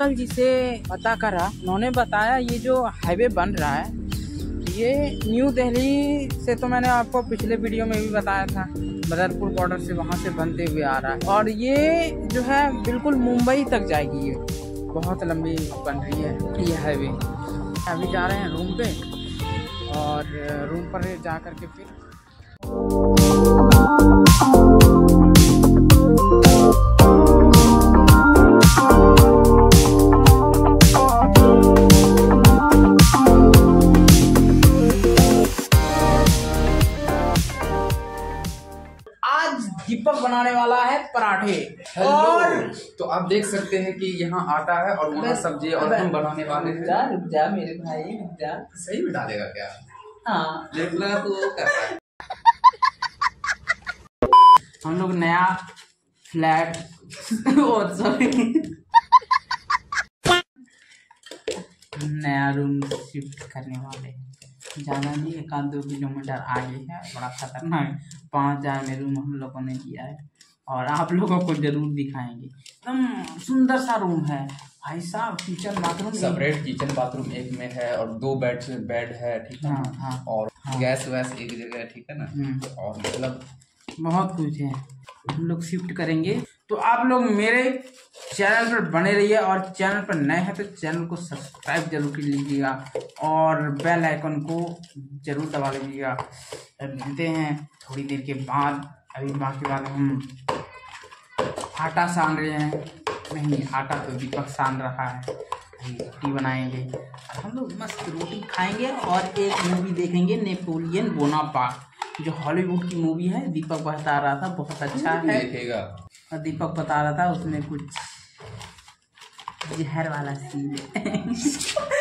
Uncle जी से पता करा, उन्होंने बताया ये जो हाईवे बन रहा है ये न्यू दिल्ली से, तो मैंने आपको पिछले वीडियो में भी बताया था, भदरपुर बॉर्डर से वहाँ से बनते हुए आ रहा है और ये जो है बिल्कुल मुंबई तक जाएगी। ये बहुत लंबी बन रही है ये हाईवे। अभी जा रहे हैं रूम पे और रूम पर जा कर के फिर दीपक बनाने वाला है पराठे। और तो आप देख सकते हैं कि यहाँ आटा है और वहाँ सब्जी और हम बनाने वाले हैं। रुक जा मेरे भाई, रुक जा। सही में डालेगा क्या? हाँ, देखना तो करता है। हम लोग नया फ्लैट और सॉरी नया रूम शिफ्ट करने वाले हैं। ज़्यादा नहीं, 1-2 किलोमीटर आगे है। बड़ा खतरनाक 5000 में रूम हम लोगों ने किया है और आप लोगों को जरूर दिखाएंगे। एकदम सुंदर सा रूम है भाई साहब। Kitchen bathroom separate, kitchen bathroom एक में है और 2 बेड है, ठीक है। हाँ, और गैस वैस एक जगह है, ठीक है ना। और मतलब बहुत कुछ है, हम लोग शिफ्ट करेंगे। तो आप लोग मेरे चैनल पर बने रहिए और चैनल पर नए हैं तो चैनल को सब्सक्राइब जरूर कर लीजिएगा और बेल आइकन को जरूर दबा लीजिएगा। मिलते हैं थोड़ी देर के बाद। अभी बाकी बात, हम आटा सान रहे हैं। नहीं, आटा तो दीपक सान रहा है। रोटी बनाएंगे और हम लोग मस्त रोटी खाएंगे और एक मूवी देखेंगे, नेपोलियन बोनापार्ट, जो हॉलीवुड की मूवी है। दीपक बता रहा था बहुत अच्छा है, देखेगा। और दीपक बता रहा था उसमें कुछ जहर वाला सीन